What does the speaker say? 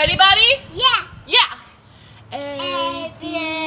Ready, buddy? Yeah. Yeah. A, B,